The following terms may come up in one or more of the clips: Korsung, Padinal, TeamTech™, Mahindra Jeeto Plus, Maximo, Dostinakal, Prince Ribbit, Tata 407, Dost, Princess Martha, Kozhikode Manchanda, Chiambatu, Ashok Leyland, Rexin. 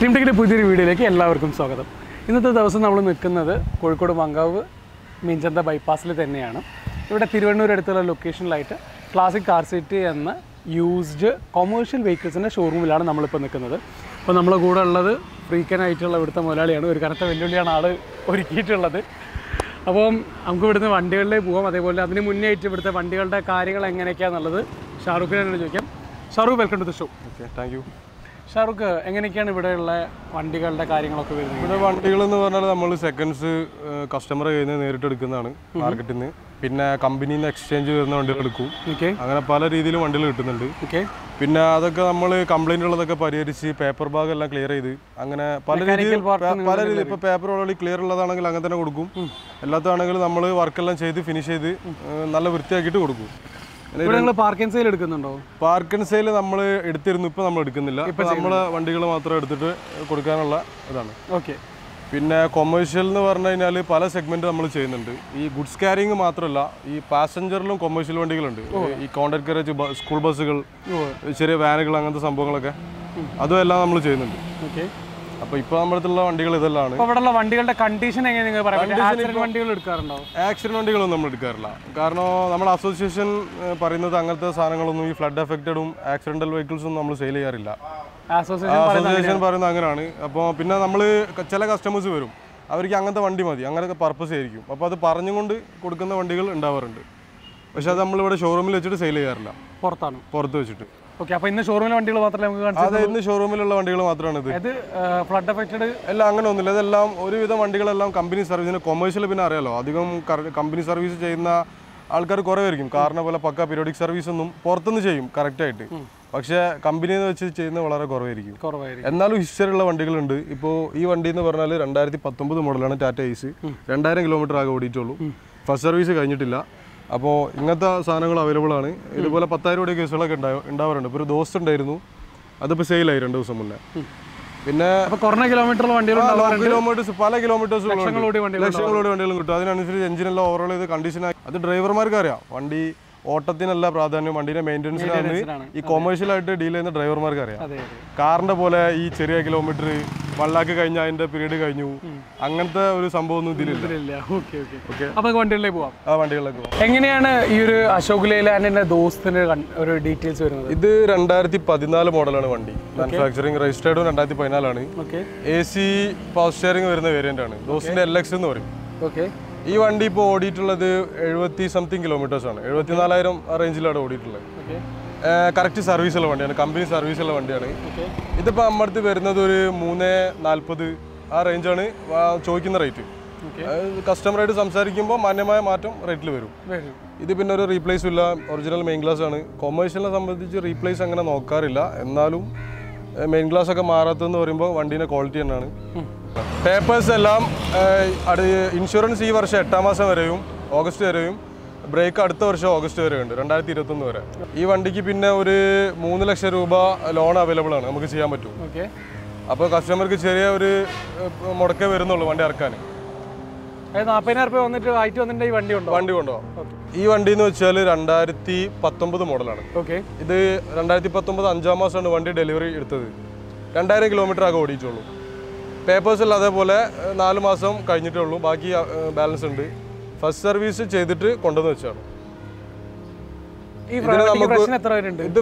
Team Ticket Pudiri video like Lavarkum Sogam. In the 1000 Namakana, Kozhikode Manchanda Manchanda bypass Letaniana. You would a Tiruvannamalai location lighter, classic car city and used commercial vehicles in a showroom. We are Namapanakanada. But Namla Freakin Itala with the Malayan or Karata Villian or I'm going to the one day like Buama, they will have the Munate with the one day like Karigal and another Shahrukh and Jokem. Shahrukh, welcome to the show. Okay, thank you. Shahrukh, how do you get the car? Seconds customer market. Pinna company exchange okay. Okay. Pinna adaka complaint paper bag alla clear idu. Angana paper clear work finish park and sale park and sale okay. Commercial segment goods carrying passenger commercial contact carriage school buses, association parana angarana appo pinna nammal chela customers varum avarku angantha vandi madi angana purpose irikkum appo adu paranju kondu kodukuna vandigal undavarundu pashcha adu nammal ivade showroom il vechitte sale cheyarilla porthanu porthu vechitte okay appo inna showroom il vandigal maatrame namukku kaanichu adu inna showroom il ulla vandigal maatrana idu adu flood affected ella angana onnilla idellam oru vidham vandigal ellam company service ne commercial pinna ariyalo adhigam company service cheyna aalkar korave irikkum kaarana pole pakka periodic service onnum porthunu cheyum correct aayittu Paksha company which is in the Valara Corvairi. Corvairi. And now history of Vandigal Ipo, even in the Vernal and Dari Patumbu, the Modalana Tata AC, and direct kilometer ago Ditolo. First service is Ganutilla. Apo Ingata Sanangal available on it. Will a Pataro de Casala and Dower and Dost and Dairno, other Pesale and Dosamula. In a corner kilometer, 1 kilometer, Pala kilometers, and engine law or the condition at the driver Margaria. One day. Autotinella Pradhan, Mandina maintenance, e commercial deal in the driver margaria. Carna Pola, each area kilometry, Malaka Ganya in the period I knew. Anganta, Sambo, okay, okay. Up until Lego. Hanging in your Ashokla and those details. The Randarthi Padinal model on one day. Manufacturing registered on Andathi Pinalani. AC power sharing were in the variant. Those in the election. Okay. This one is 70 kilometers. It's 74,000 range. Okay. Correct service, company service. Okay. This is 3-40 range. Okay. Customer is a replace original main glass. Commercial is a replace main glass. Papers alarm, insurance year Tamasa, August, break at Thursday, August, and Tiratun. Even Dikipina, Moon Lecture Ruba, loan available on Chiambatu. Okay. Upper customer Kicheria, Morcaverno, and Arcani. And up in our on the IT on the day, Vandundo. Even Dino Cheli, Randarthi Patumbo the model. Okay. The Randarthi Patumbo and Jamas and one day delivery. 2 kilometer ago. Papers are full, 4 months, the balance is first service is done. This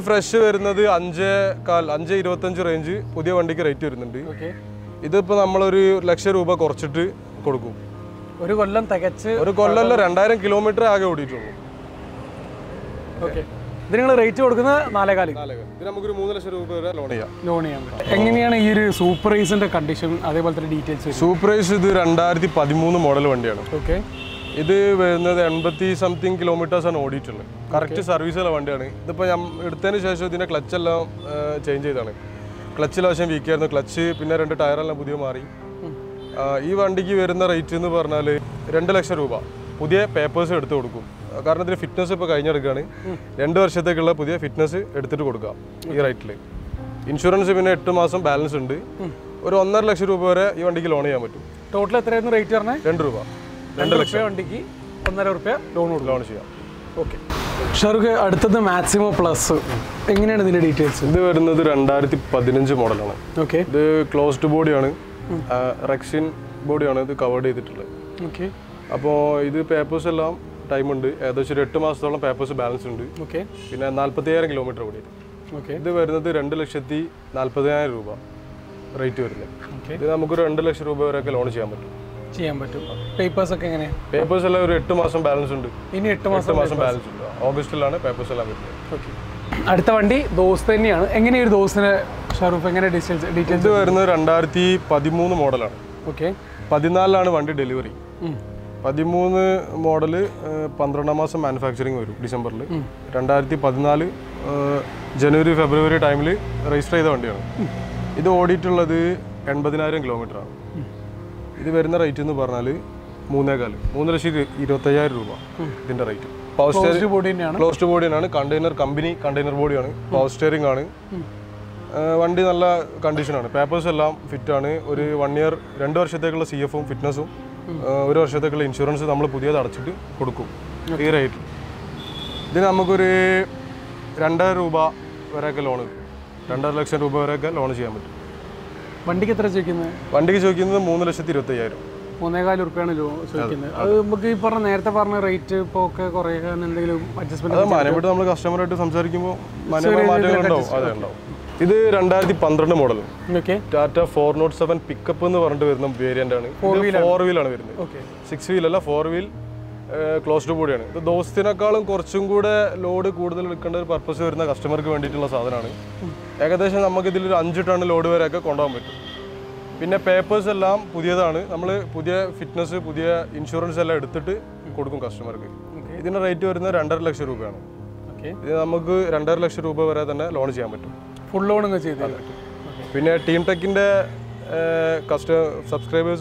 fresh is 5-25 range, this is a lecture over Korchitri. Okay. Then you rate it at 4 kg. 3 super race condition? Details. Super race is 2013 model. Okay. This is 80 something kilometers and audit. Correct service. Now clutch change. Clutch is weak. Clutch pinna tire mari. Ee vandiki veruna rate ennu parnal 2 lakh rupees. Pudhiya papers eduthu kodukum. Because there is fitness, you can get fitness right. Insurance is a balance. If you have 1 lakh rupees, you can get a loan. Total, how much is the rate? 2 rupees. 2 lakhs. 1 lakh rupees, 1 lakh rupees, loan. Okay. Sharuke, the Maximo Plus. What are the details? This is the 2015 model. Okay. The closed body, Rexin body, covered. Okay. So, this papers all time. This is 8 months papers balance. Okay. This is 47 kilometer. Okay. This is 2,47,000 rupees. Right. Okay. This is 2,00,000 rupees. Chiambatu. Papers are going papers are 8 months balance. In 8 months balance. August papers are okay. Vandi Dostinakal. Engine is Dostinakal. Sharup engine details. This is 2013 model. Okay. Padinal vandi delivery. 2013 model 15th month manufacturing December. 2014 January February time le register vandi. This audit is 80000 km. This is the right to the Barnali, Munagal, Munashi, Irotaya Ruba, the right. Close to board in a container company, container body on it, power steering on it. One day condition on it, papers alarm, fit on it, 1 year, render Shetakal CFO, fitness, Shetakal insurance, Amapudia, Archid, Kuduku. Right. Then Amaguri Randa Ruba Veracal Randa election Ruba Veracal on Giamit. What is the price of the Mondays? The price of This is the model. Tata 407 pickup variant. 4-wheel. 6-wheel, 4-wheel. Close to board. So, Dostinakal and Korsung load the purpose of the customer. We have a load of condoms. We have papers, we have fitness, we have insurance. We have a customer. This is right to 200,000 rupees. Okay. We have 200,000 rupees loan. Full loan? We have team tech subscribers.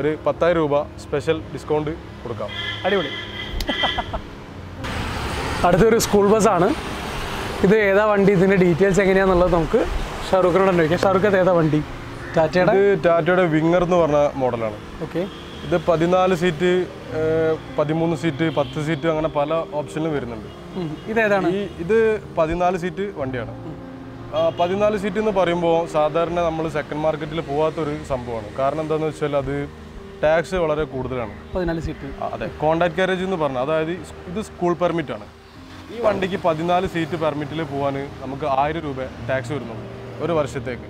ഒരു 10000 രൂപ special discount കൊടുക്കാം അടിപൊളി അടുത്തൊരു school bus ആണ് ഇത് ഏതാ വണ്ടി ഇതിന്റെ ഡീറ്റെയിൽസ് എങ്ങനെയാണെന്നുള്ളത് നമുക്ക് ഷാറുഖിനോട് ചോദിക്കാം ഷാറുഖ് ഏതാ വണ്ടി ടാറ്റയുടെ ഇത് ടാറ്റയുടെ വിംഗർ എന്ന് പറഞ്ഞ മോഡലാണ് ഓക്കേ ഇത് 14 സീറ്റ് 13 സീറ്റ് 10 സീറ്റ് അങ്ങനെ പല ഓപ്ഷനുകൾ വരുന്നുണ്ട് ഇത് ഏതാണ് ഇത് 14 സീറ്റ് വണ്ടിയാണ് 14 seat എന്ന് പറയുമ്പോൾ സാധാരണ നമ്മൾ സെക്കൻഡ് മാർക്കറ്റിൽ പോവാത്ത ഒരു സംഭവമാണ് കാരണം എന്താണെന്ന് വെച്ചാൽ അത് ടാക്സ് വളരെ കൂടുതലാണ് 14 സീറ്റ് അതെ കോൺടാക്ട് കാരേജ് എന്ന് പറഞ്ഞാൽ അതായത് ഇത് സ്കൂൾ പെർമിറ്റ് ആണ് ഈ വണ്ടിക്ക് 14 സീറ്റ് പെർമിറ്റിൽ പോവാൻ നമുക്ക് 1000 രൂപ ടാക്സ് വരുന്നുണ്ട് ഒരു വർഷത്തേക്ക്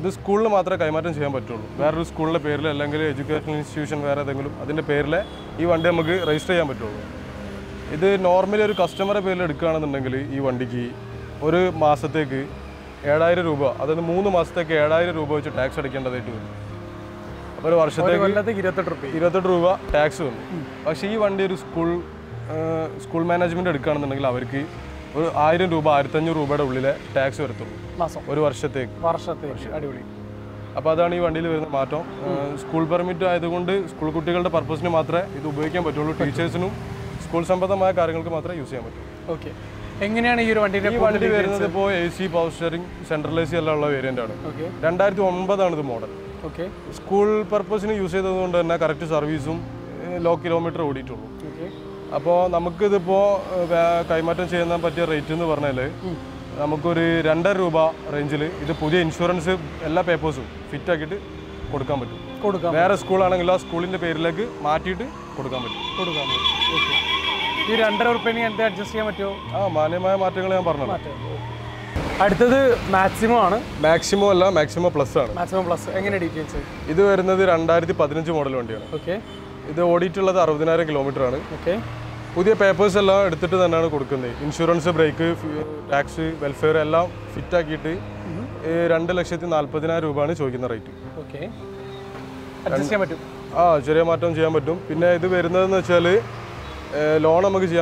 ഇത് സ്കൂളിൽ മാത്രമേ കൈമാറ്റം ചെയ്യാൻ പറ്റുള്ളൂ വേറൊരു സ്കൂളിലെ പേരിൽ അല്ലെങ്കിൽ എഡ്യൂക്കേഷണൽ ഇൻസ്റ്റിറ്റ്യൂഷൻ വേറെ ഏതെങ്കിലും അതിന്റെ പേരിൽ ഈ വണ്ടി നമുക്ക് രജിസ്റ്റർ ചെയ്യാൻ പറ്റുള്ളൂ ഇത് നോർമലി ഒരു കസ്റ്റമറുടെ പേരിൽ എടുക്കുകയാണെന്നുണ്ടെങ്കിൽ ഈ വണ്ടിക്ക് ഒരു മാസത്തേക്ക് 7000 രൂപ അതായത് 3 മാസത്തേക്ക് 7000 രൂപ വെച്ച് ടാക്സ് അടക്കേണ്ടതായിട്ട് വരും. അപ്പോൾ ഒരു വർഷത്തേക്ക് 28 രൂപ ടാക്സ് വരും. പക്ഷേ ഈ വണ്ടി ഒരു സ്കൂൾ മാനേജ്മെന്റ് എടുക്കാണെന്നുണ്ടെങ്കിൽ അവർക്ക് ഒരു 1000 രൂപ 1500 രൂപയുടെ ഉള്ളിലെ ടാക്സ് വരത്തുള്ളൂ. മാസം ഒരു വർഷത്തേക്ക് അടിപൊളി. അപ്പോൾ അതാണ് ഈ വണ്ടിയിൽ വരുന്ന മാറ്റം. സ്കൂൾ പെർമിറ്റ് ആയതുകൊണ്ട് സ്കൂൾ കുട്ടികളുടെ പർപ്പസിന് മാത്രമേ ഇത് ഉപയോഗിക്കാൻ പറ്റുള്ളൂ. ടീച്ചേഴ്സിനും സ്കൂൾ സംബന്ധമായ കാര്യങ്ങൾക്ക് മാത്രമേ യൂസ് ചെയ്യാൻ പറ്റൂ. Okay. AC power steering centralized variant. Okay. 2009 the model. Okay. School purpose use correct service low kilometer audit. Okay. Appo namakku idippo kaimattam cheyanna pattiya rate ennu parnale namakku oru 2 rupees range il idu pudiya insurance ella papers fit aakittu kodukkan pattum. Kodukkan. Vera school aanengil aa school inde perilekku maatittu kodukkan pattum. Kodukkan. Okay. This is under penny and adjust. Yes, I the Maximo. Maximo Plus. Maximo Plus. How many details? This is the 2015 model. Okay. This is 60000 km. Okay. The papers are insurance, brake, tax, welfare, all fit. This is 2,40,000 rupees. Okay. Adjust. Yes, adjust. Loan amount is 2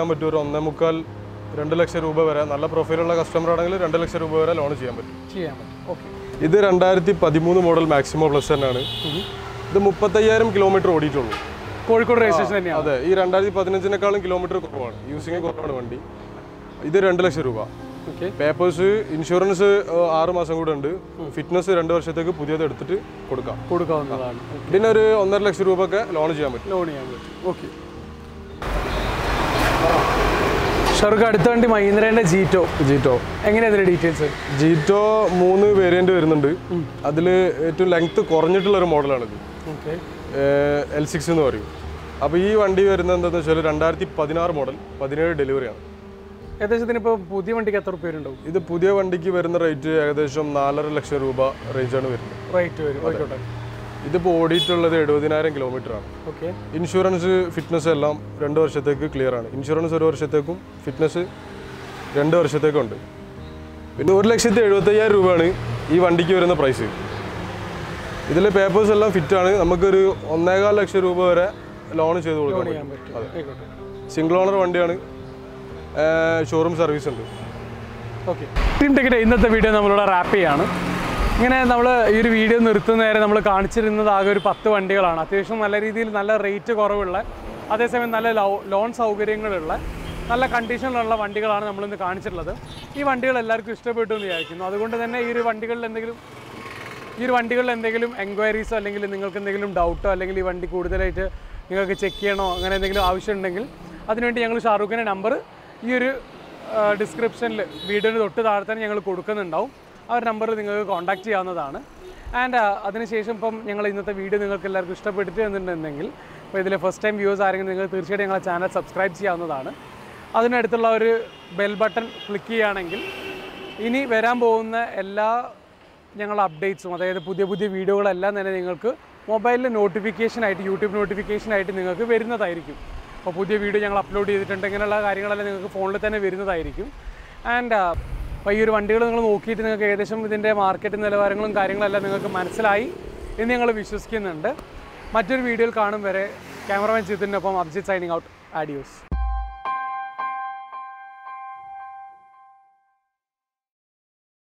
lakhs rupees. Nalla profile alla customer aanengil 2 lakhs rupees loan cheyan pattum. Okay. This is 2013 model Maximo Plus annanu. This 35000 km oodittullu. Kozhikode registration annaya. Adhe ee 2015 nekkalum kilometer korvanu. Using korvanu vandi. This 2 lakhs rupees. Okay. Papers, insurance 6 masam kude undu. Fitness 2 varshathekku pudiyathu eduthittu kodukka. Kodukkavunnathanu. Idinoru 1.5 lakhs rupees okke loan cheyan pattum. Loan cheyan pattum. Okay. Sharukadithundi Mahindra's Jeeto. Jeeto. Engine adile details. Jeeto 3 variant varunundu. Adile ettu length koranjittulla oru model aanu. Okay. L6 nu parayum. Appo ee vandi varunna endannu vechal 2016 model 17 delivery aanu. ഏകദേശം ഇതിനിപ്പോ പുതിയ വണ്ടിക്ക് എത്ര രൂപ വരുന്നുണ്ടോ? ഇത് പുതിയ വണ്ടിക്ക് വരുന്ന റേറ്റ് ഏകദേശം 4.5 ലക്ഷം രൂപ റേഞ്ച് ആണ് വരുന്നത്. റേറ്റ് വരും. ഓക്കേ. ഇതിപ്പോ ഓടിയിട്ടുള്ളത് 70000 കിലോമീറ്റർ ആണ്. ഓക്കേ. ഇൻഷുറൻസ് ഫിറ്റ്നസ് എല്ലാം 2 വർഷത്തേക്ക് ക്ലിയർ ആണ്. ഇൻഷുറൻസ് 1 വർഷത്തേക്കും ഫിറ്റ്നസ് 2 വർഷത്തേക്കും ഉണ്ട്. പിന്നെ 1,75,000 രൂപയാണ് ഈ വണ്ടിക്ക് വരുന്ന പ്രൈസ്. ഇതിലെ പേപ്പേഴ്സ് എല്ലാം ഫിറ്റ് ആണ്. നമുക്ക് ഒരു 1.5 ലക്ഷം രൂപ വരെ ലോൺ ചെയ്തു കൊടുക്കാൻ പറ്റും. ഓക്കേ. സിംഗിൾ ഓണർ വണ്ടിയാണ്. Showroom service. Okay. Team ticket innathe video nammaloda wrap cheyanu. Ingane nammal ee video nirthuna nere nammal kaanichirunna aage oru 10 vandikalana. Athesham nalla reethiyil nalla rate koravulla. Adhe same nalla loan saugariyangalulla nalla condition ulla vandikalana nammal innu kaanichirullathu. Ee vandikal ellarkku ishtapettu ennu vichayikkunnu. Adukonde thanne ee oru vandikalil endengilum enquiries allengil ningalkku endengilum doubt allengil ee vandi koodalayitte ningalkku check cheyano angane endengilum avashyam undengil adinu vendi njangal Shahrukane number here description video തൊട്ട് താഴെ തന്നെ ഞങ്ങൾ കൊടുക്കുന്നുണ്ടാവും ആ number നിങ്ങൾക്ക് contact ചെയ്യാവുന്നതാണ് and അതിനുശേഷം ഇപ്പം ഞങ്ങൾ ഇന്നത്തെ വീഡിയോ നിങ്ങൾക്ക് എല്ലാവർക്കും ഇഷ്ടപ്പെട്ടിട്ടുണ്ടെന്നുണ്ടെങ്കിൽ അപ്പോൾ ഇതിലെ ഫസ്റ്റ് ടൈം വ്യൂവേഴ്സ് ആരെങ്കിലും നിങ്ങൾ തീർച്ചയായിട്ടും ഞങ്ങളുടെ ചാനൽ സബ്സ്ക്രൈബ് ചെയ്യാവുന്നതാണ് അതിനടുത്തുള്ള ഒരു ബെൽ ബട്ടൺ ക്ലിക്ക് ചെയ്യാനാണെങ്കിൽ ഇനി വരാൻ പോകുന്ന എല്ലാ ഞങ്ങളുടെ അപ്ഡേറ്റ്സും അതായത് പുതിയ പുതിയ വീഡിയോകളെല്ലാം തന്നെ നിങ്ങൾക്ക് മൊബൈലിൽ നോട്ടിഫിക്കേഷൻ ആയിട്ട് യൂട്യൂബ് നോട്ടിഫിക്കേഷൻ ആയിട്ട് നിങ്ങൾക്ക് വരുന്നതായിരിക്കും അപ്പോൾ പുതിയ വീഡിയോ ഞങ്ങൾ അപ്ലോഡ് ചെയ്തിട്ടുണ്ട് ഇങ്ങനെയുള്ള കാര്യങ്ങളെല്ലാം നിങ്ങൾക്ക് ഫോണിൽ തന്നെ വരുന്നതായിരിക്കും ആൻഡ് അപ്പോൾ ഈ ഒരു വണ്ടികൾ നിങ്ങൾ നോക്കിയിട്ട് നിങ്ങൾക്ക് ഏകദേശം ഇതിൻ്റെ മാർക്കറ്റ് നിലവാരങ്ങളും കാര്യങ്ങളെല്ലാം നിങ്ങൾക്ക് മനസ്സിലായി എന്ന് ഞങ്ങൾ വിശ്വസിക്കുന്നുണ്ട് മറ്റൊരു വീഡിയോയിൽ കാണും വരെ ക്യാമറമാൻ ചീത്തിനൊപ്പം അബ്ജിത്ത് സൈനിങ് ഔട്ട് ആഡിയോസ്